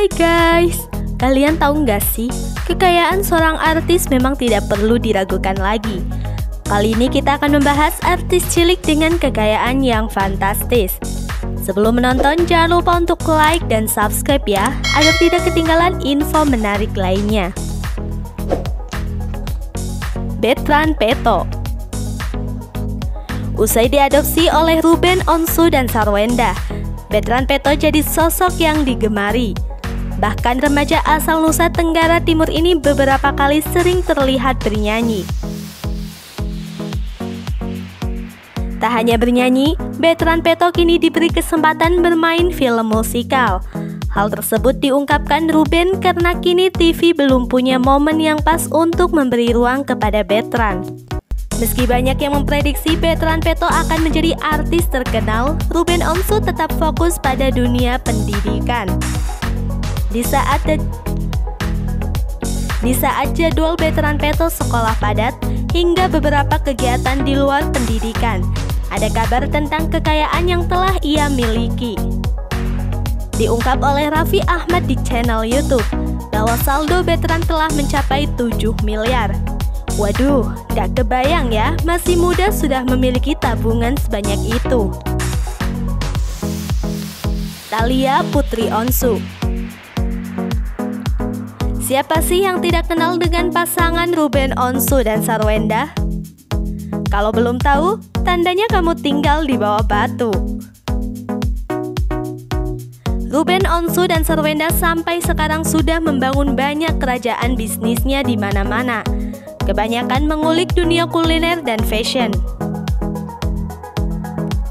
Hai guys, kalian tahu nggak sih, kekayaan seorang artis memang tidak perlu diragukan lagi. Kali ini kita akan membahas artis cilik dengan kekayaan yang fantastis. Sebelum menonton, jangan lupa untuk like dan subscribe ya, agar tidak ketinggalan info menarik lainnya. Betrand Peto. Usai diadopsi oleh Ruben Onsu dan Sarwendah, Betrand Peto jadi sosok yang digemari. Bahkan remaja asal Nusa Tenggara Timur ini beberapa kali sering terlihat bernyanyi. Tak hanya bernyanyi, Betrand Peto kini diberi kesempatan bermain film musikal. Hal tersebut diungkapkan Ruben karena kini TV belum punya momen yang pas untuk memberi ruang kepada Betrand. Meski banyak yang memprediksi Betrand Peto akan menjadi artis terkenal, Ruben Onsu tetap fokus pada dunia pendidikan. Di saat jadwal Betrand Peto sekolah padat hingga beberapa kegiatan di luar pendidikan, ada kabar tentang kekayaan yang telah ia miliki. Diungkap oleh Raffi Ahmad di channel YouTube bahwa saldo Betrand telah mencapai 7 miliar. Waduh, gak kebayang ya, masih muda sudah memiliki tabungan sebanyak itu. Thalia Putri Onsu. Siapa sih yang tidak kenal dengan pasangan Ruben Onsu dan Sarwendah? Kalau belum tahu, tandanya kamu tinggal di bawah batu. Ruben Onsu dan Sarwendah sampai sekarang sudah membangun banyak kerajaan bisnisnya di mana-mana. Kebanyakan mengulik dunia kuliner dan fashion.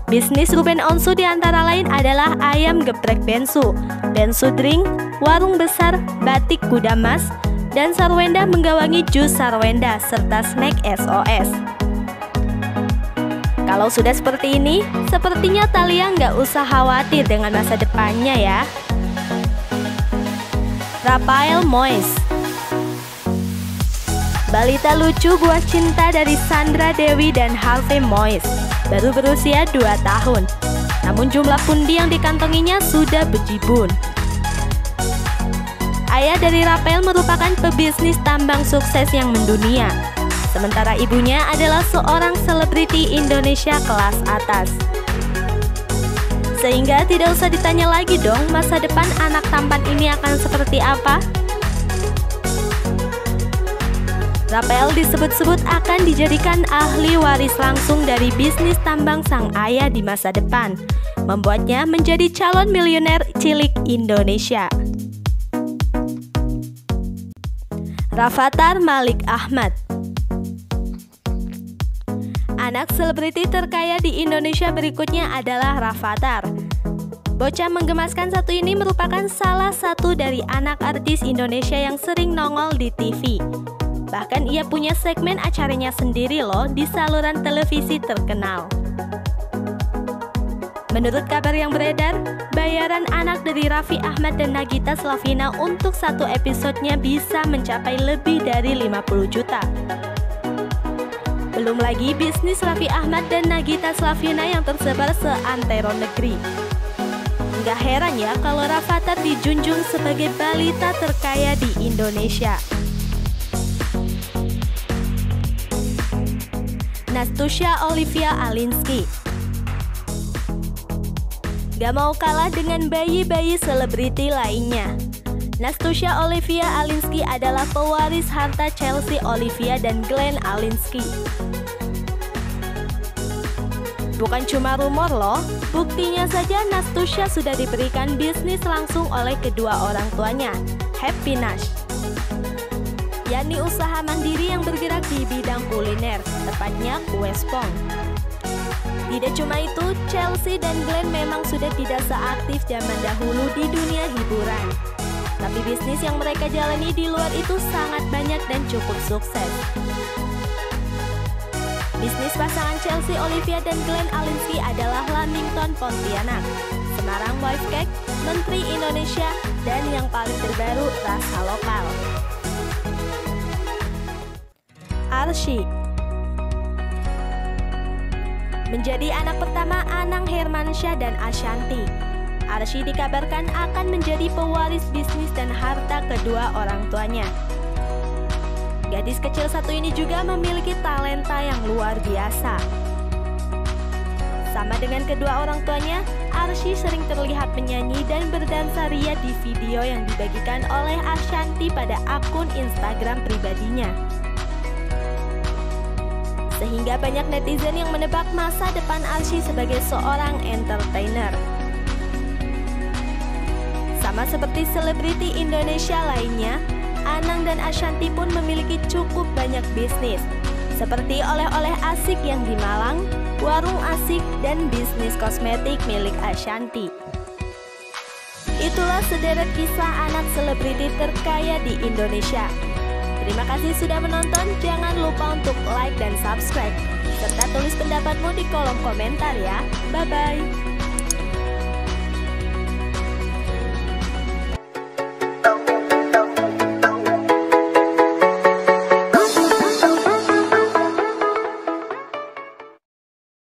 Bisnis Ruben Onsu diantara lain adalah ayam geprek bensu, bensu drink, warung besar, batik kuda mas, dan Sarwendah menggawangi jus Sarwendah serta snack SOS. Kalau sudah seperti ini, sepertinya Thalia nggak usah khawatir dengan masa depannya ya. Rafael Moeis. Balita lucu buah cinta dari Sandra Dewi dan Harvey Moeis baru berusia 2 tahun. Namun jumlah pundi yang dikantonginya sudah bejibun. Ayah dari Raphael merupakan pebisnis tambang sukses yang mendunia. Sementara ibunya adalah seorang selebriti Indonesia kelas atas. Sehingga tidak usah ditanya lagi dong masa depan anak tampan ini akan seperti apa. Raphael disebut-sebut akan dijadikan ahli waris langsung dari bisnis tambang sang ayah di masa depan, membuatnya menjadi calon milioner cilik Indonesia. Rafathar Malik Ahmad. Anak selebriti terkaya di Indonesia berikutnya adalah Rafathar. Bocah menggemaskan satu ini merupakan salah satu dari anak artis Indonesia yang sering nongol di TV. Bahkan ia punya segmen acaranya sendiri loh di saluran televisi terkenal. Menurut kabar yang beredar, bayaran anak dari Raffi Ahmad dan Nagita Slavina untuk satu episodenya bisa mencapai lebih dari 50 juta. Belum lagi bisnis Raffi Ahmad dan Nagita Slavina yang tersebar seantero negeri. Nggak heran ya kalau Rafathar dijunjung sebagai balita terkaya di Indonesia. Nastusha Olivia Alinskie. Gak mau kalah dengan bayi-bayi selebriti lainnya. Nastusha Olivia Alinskie adalah pewaris harta Chelsea Olivia dan Glenn Alinskie. Bukan cuma rumor loh, buktinya saja Nastusha sudah diberikan bisnis langsung oleh kedua orang tuanya, Happy Nash. Yakni usaha mandiri yang bergerak di bidang kuliner, tepatnya kue spong. Tidak cuma itu, Chelsea dan Glenn memang sudah tidak seaktif zaman dahulu di dunia hiburan. Tapi bisnis yang mereka jalani di luar itu sangat banyak dan cukup sukses. Bisnis pasangan Chelsea Olivia dan Glenn Alinskie adalah Lamington Pontianak, Semarang Wife Cake, Menteri Indonesia, dan yang paling terbaru rasa lokal. Arsy. Menjadi anak pertama Anang Hermansyah dan Ashanty, Arsy dikabarkan akan menjadi pewaris bisnis dan harta kedua orang tuanya. Gadis kecil satu ini juga memiliki talenta yang luar biasa. Sama dengan kedua orang tuanya, Arsy sering terlihat menyanyi dan berdansa ria di video yang dibagikan oleh Ashanty pada akun Instagram pribadinya. Sehingga banyak netizen yang menebak masa depan Arsy sebagai seorang entertainer. Sama seperti selebriti Indonesia lainnya, Anang dan Ashanty pun memiliki cukup banyak bisnis, seperti oleh-oleh asik yang di Malang, warung asik, dan bisnis kosmetik milik Ashanty. Itulah sederet kisah anak selebriti terkaya di Indonesia. Terima kasih sudah menonton, jangan lupa untuk like dan subscribe. Serta tulis pendapatmu di kolom komentar ya. Bye-bye.